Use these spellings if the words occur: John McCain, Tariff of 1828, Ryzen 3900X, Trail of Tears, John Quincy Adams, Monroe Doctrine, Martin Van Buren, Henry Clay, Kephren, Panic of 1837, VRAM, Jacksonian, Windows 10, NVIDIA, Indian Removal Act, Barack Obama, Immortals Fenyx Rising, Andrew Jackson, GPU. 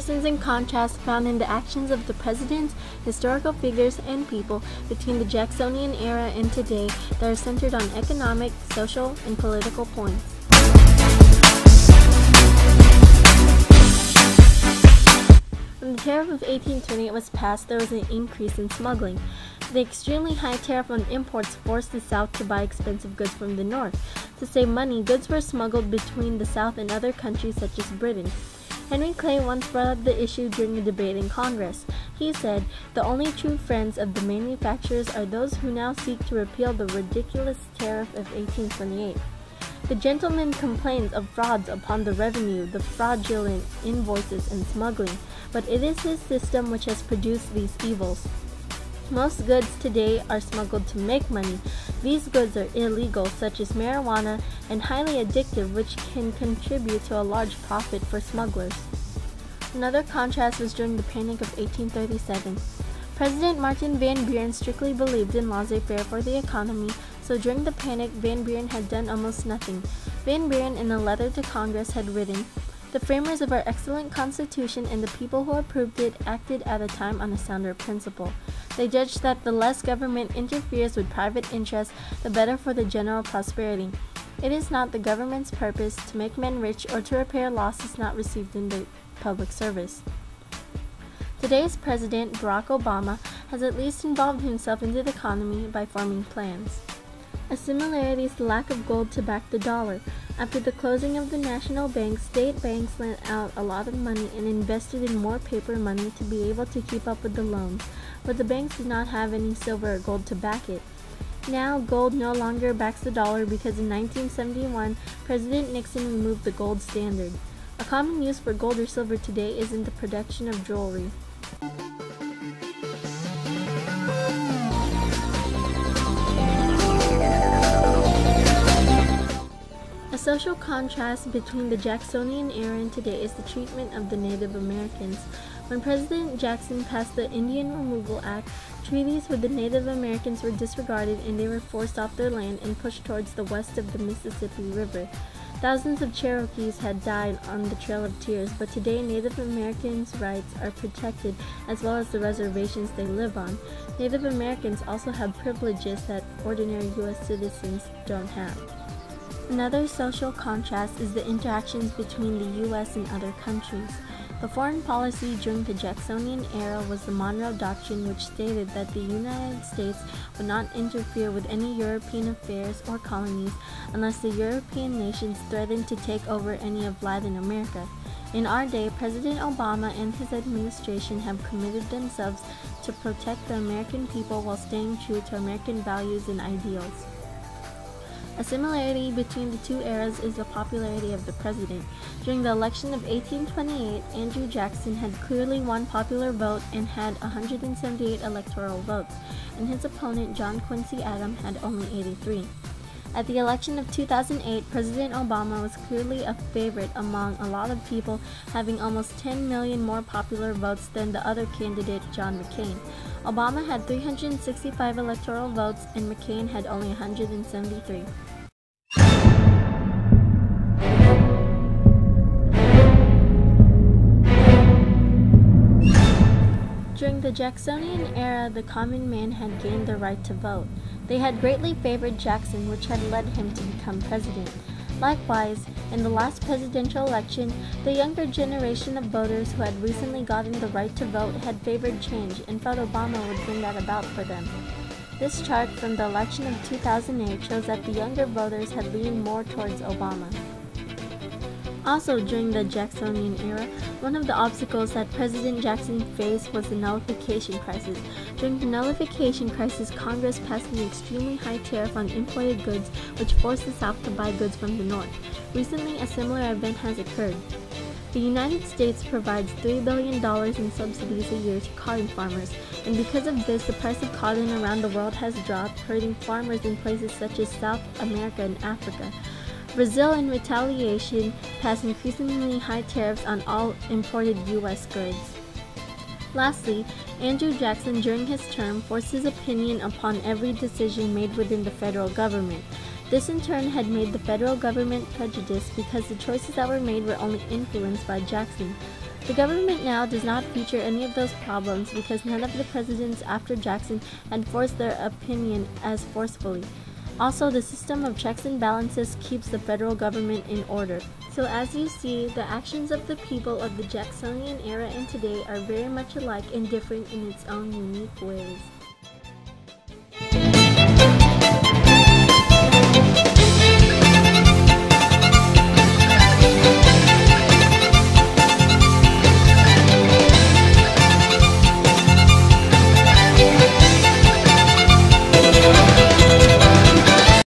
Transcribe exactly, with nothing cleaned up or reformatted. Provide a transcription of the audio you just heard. comparisons and contrasts found in the actions of the presidents, historical figures, and people between the Jacksonian era and today that are centered on economic, social, and political points. When the Tariff of eighteen twenty-eight was passed, there was an increase in smuggling. The extremely high tariff on imports forced the South to buy expensive goods from the North. To save money, goods were smuggled between the South and other countries such as Britain. Henry Clay once brought up the issue during a debate in Congress. He said, "The only true friends of the manufacturers are those who now seek to repeal the ridiculous tariff of eighteen twenty-eight. The gentleman complains of frauds upon the revenue, the fraudulent invoices, and smuggling, but it is his system which has produced these evils. Most goods today are smuggled to make money. These goods are illegal, such as marijuana, and highly addictive, which can contribute to a large profit for smugglers." Another contrast was during the Panic of eighteen thirty-seven. President Martin Van Buren strictly believed in laissez-faire for the economy, so during the Panic, Van Buren had done almost nothing. Van Buren, in a letter to Congress, had written, "The framers of our excellent Constitution and the people who approved it acted at a time on a sounder principle. They judged that the less government interferes with private interests, the better for the general prosperity. It is not the government's purpose to make men rich or to repair losses not received in the public service." Today's president, Barack Obama, has at least involved himself into the economy by forming plans. A similarity is the lack of gold to back the dollar. After the closing of the national banks, state banks lent out a lot of money and invested in more paper money to be able to keep up with the loans, but the banks did not have any silver or gold to back it. Now, gold no longer backs the dollar because in nineteen seventy-one, President Nixon removed the gold standard. A common use for gold or silver today is in the production of jewelry. The social contrast between the Jacksonian era and today is the treatment of the Native Americans. When President Jackson passed the Indian Removal Act, treaties with the Native Americans were disregarded and they were forced off their land and pushed towards the west of the Mississippi River. Thousands of Cherokees had died on the Trail of Tears, but today Native Americans' rights are protected as well as the reservations they live on. Native Americans also have privileges that ordinary U S citizens don't have. Another social contrast is the interactions between the U S and other countries. The foreign policy during the Jacksonian era was the Monroe Doctrine, which stated that the United States would not interfere with any European affairs or colonies unless the European nations threatened to take over any of Latin America. In our day, President Obama and his administration have committed themselves to protect the American people while staying true to American values and ideals. A similarity between the two eras is the popularity of the president. During the election of eighteen twenty-eight, Andrew Jackson had clearly won popular vote and had one hundred seventy-eight electoral votes, and his opponent John Quincy Adams had only eighty-three. At the election of two thousand eight, President Obama was clearly a favorite among a lot of people, having almost ten million more popular votes than the other candidate, John McCain. Obama had three hundred sixty-five electoral votes and McCain had only one hundred seventy-three. During the Jacksonian era, the common man had gained the right to vote. They had greatly favored Jackson, which had led him to become president. Likewise, in the last presidential election, the younger generation of voters who had recently gotten the right to vote had favored change and felt Obama would bring that about for them. This chart from the election of two thousand eight shows that the younger voters had leaned more towards Obama. Also during the Jacksonian era, one of the obstacles that President Jackson faced was the nullification crisis. During the nullification crisis, Congress passed an extremely high tariff on imported goods, which forced the South to buy goods from the North. Recently, a similar event has occurred. The United States provides three billion dollars in subsidies a year to cotton farmers, and because of this, the price of cotton around the world has dropped, hurting farmers in places such as South America and Africa. Brazil, in retaliation, passed increasingly high tariffs on all imported U S goods. Lastly, Andrew Jackson during his term forced his opinion upon every decision made within the federal government. This in turn had made the federal government prejudiced because the choices that were made were only influenced by Jackson. The government now does not feature any of those problems because none of the presidents after Jackson enforced their opinion as forcefully. Also, the system of checks and balances keeps the federal government in order. So as you see, the actions of the people of the Jacksonian era and today are very much alike and different in its own unique ways.